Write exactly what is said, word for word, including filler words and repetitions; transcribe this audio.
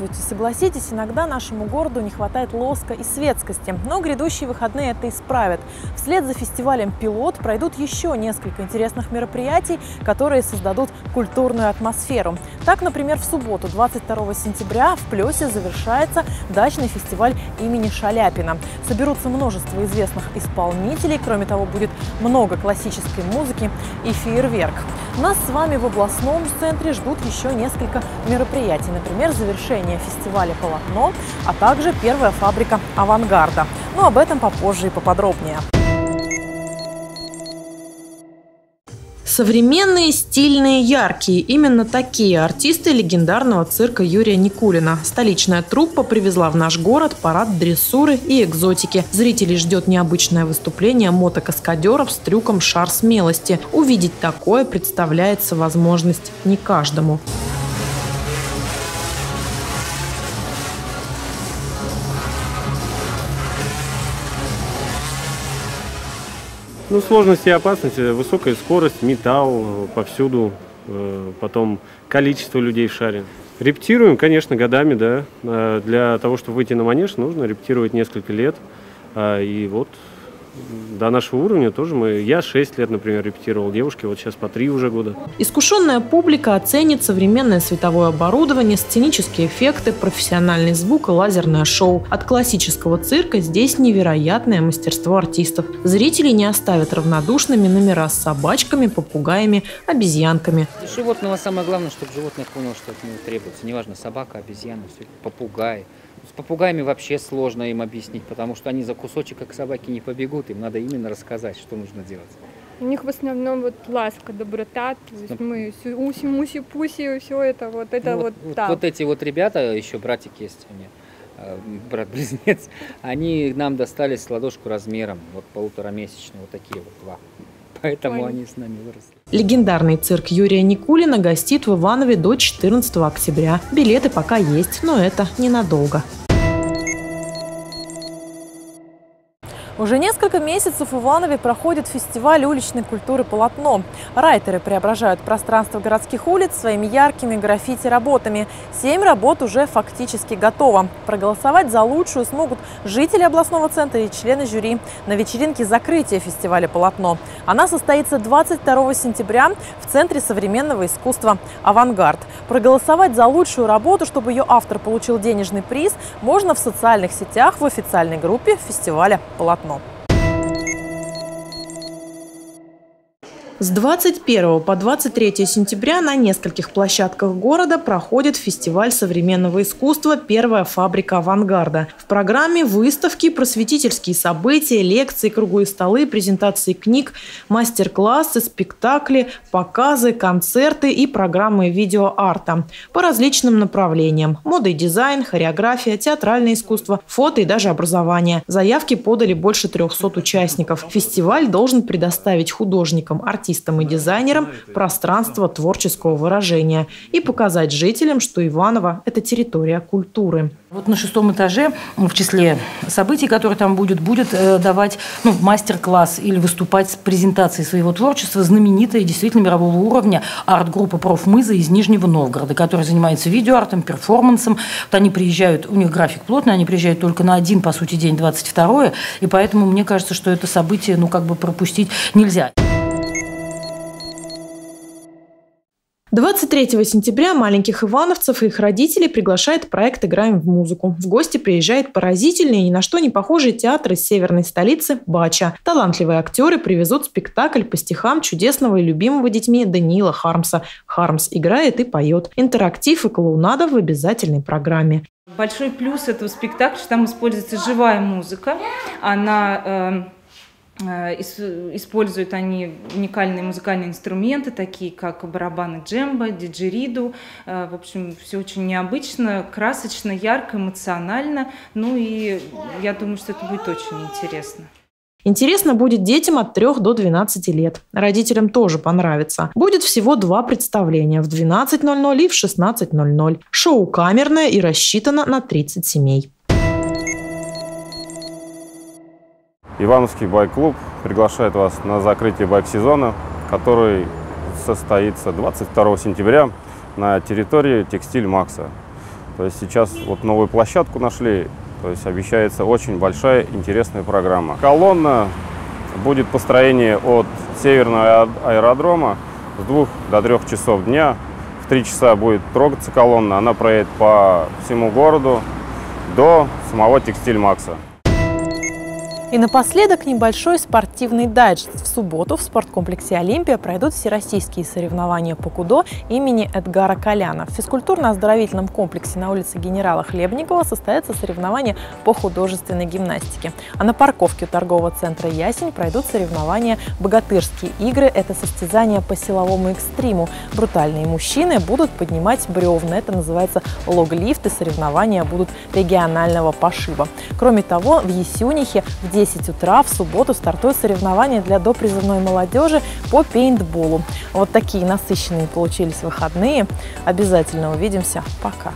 здравствуйте. Согласитесь, иногда нашему городу не хватает лоска и светскости, но грядущие выходные это исправят. Вслед за фестивалем «Пилот» пройдут еще несколько интересных мероприятий, которые создадут культурную атмосферу. Так, например, в субботу, двадцать второго сентября, в Плёсе завершается дачный фестиваль имени Шаляпина. Соберутся множество известных исполнителей, кроме того, будет много классической музыки и фейерверк. Нас с вами в областном центре ждут еще несколько мероприятий, например, завершение фестиваля «Полотно», а также первая фабрика «Авангарда». Но об этом попозже и поподробнее. Современные, стильные, яркие. Именно такие артисты легендарного цирка Юрия Никулина. Столичная труппа привезла в наш город парад дрессуры и экзотики. Зрителей ждет необычное выступление мотокаскадеров с трюком «Шар смелости». Увидеть такое представляется возможность не каждому. Ну, сложность и опасность, высокая скорость, металл повсюду, потом количество людей в шаре. Рептируем, конечно, годами, да. Для того, чтобы выйти на манеж, нужно рептировать несколько лет. И вот до нашего уровня тоже мы. Я шесть лет, например, рептировал, девушки вот сейчас по три уже года. Искушенная публика оценит современное световое оборудование, сценические эффекты, профессиональный звук и лазерное шоу. От классического цирка здесь невероятное мастерство артистов. Зрители не оставят равнодушными номера с собачками, попугаями, обезьянками. Животного самое главное, чтобы животное понял, что от него требуется. Неважно, собака, обезьяна, попугай. С попугаями вообще сложно им объяснить, потому что они за кусочек, как собаки, не побегут. Им надо именно рассказать, что нужно делать. У них в основном вот ласка, доброта, то есть мы уси, муси, пуси, все это вот это ну, вот, вот, да. Вот эти вот ребята, еще братик есть у меня, брат-близнец, они нам достались с ладошку размером, вот полуторамесячные, вот такие вот два. Поэтому они с нами выросли. Легендарный цирк Юрия Никулина гостит в Иванове до четырнадцатого октября. Билеты пока есть, но это ненадолго. Уже несколько месяцев в Иванове проходит фестиваль уличной культуры «Полотно». Райтеры преображают пространство городских улиц своими яркими граффити-работами. Семь работ уже фактически готово. Проголосовать за лучшую смогут жители областного центра и члены жюри на вечеринке закрытия фестиваля «Полотно». Она состоится двадцать второго сентября в Центре современного искусства «Авангард». Проголосовать за лучшую работу, чтобы ее автор получил денежный приз, можно в социальных сетях в официальной группе фестиваля «Полотно». С двадцать первого по двадцать третье сентября на нескольких площадках города проходит фестиваль современного искусства «Первая фабрика авангарда». В программе выставки, просветительские события, лекции, круглые столы, презентации книг, мастер-классы, спектакли, показы, концерты и программы видеоарта по различным направлениям – мода и дизайн, хореография, театральное искусство, фото и даже образование. Заявки подали больше трёхсот участников. Фестиваль должен предоставить художникам, артистам, артистам и дизайнерам пространство творческого выражения и показать жителям, что Иваново – это территория культуры. Вот на шестом этаже в числе событий, которые там будут, будет давать ну, мастер-класс или выступать с презентацией своего творчества знаменитая действительно мирового уровня арт-группа «Профмыза» из Нижнего Новгорода, которая занимается видеоартом, перформансом. Вот они приезжают, у них график плотный, они приезжают только на один, по сути, день, двадцать второе, и поэтому мне кажется, что это событие ну, как бы пропустить нельзя. двадцать третьего сентября маленьких ивановцев и их родителей приглашает проект «Играем в музыку». В гости приезжает поразительный и ни на что не похожий театр из северной столицы «Бача». Талантливые актеры привезут спектакль по стихам чудесного и любимого детьми Даниила Хармса. Хармс играет и поет. Интерактив и клоунада в обязательной программе. Большой плюс этого спектакля, что там используется живая музыка. Она... Э Используют они уникальные музыкальные инструменты, такие как барабаны джемба, диджериду. В общем, все очень необычно, красочно, ярко, эмоционально. Ну и я думаю, что это будет очень интересно. Интересно будет детям от трёх до двенадцати лет. Родителям тоже понравится. Будет всего два представления в двенадцать ноль-ноль и в шестнадцать ноль-ноль. Шоу камерное и рассчитано на тридцать семей. Ивановский байк-клуб приглашает вас на закрытие байк-сезона, который состоится двадцать второго сентября на территории Текстильмакса. То есть сейчас вот новую площадку нашли, то есть обещается очень большая интересная программа. Колонна будет построение от северного аэродрома с двух до трех часов дня. В три часа будет трогаться колонна, она проедет по всему городу до самого Текстильмакса. И напоследок небольшой спортивный дайджест. В субботу в спорткомплексе «Олимпия» пройдут всероссийские соревнования по кудо имени Эдгара Коляна. В физкультурно-оздоровительном комплексе на улице Генерала Хлебникова состоятся соревнования по художественной гимнастике. А на парковке у торгового центра «Ясень» пройдут соревнования «Богатырские игры». Это состязания по силовому экстриму. Брутальные мужчины будут поднимать бревна. Это называется логлифт, и соревнования будут регионального пошиба. Кроме того, в Ясюнихе в десять утра в субботу стартуют соревнования для допризывной молодежи по пейнтболу. Вот такие насыщенные получились выходные. Обязательно увидимся. Пока!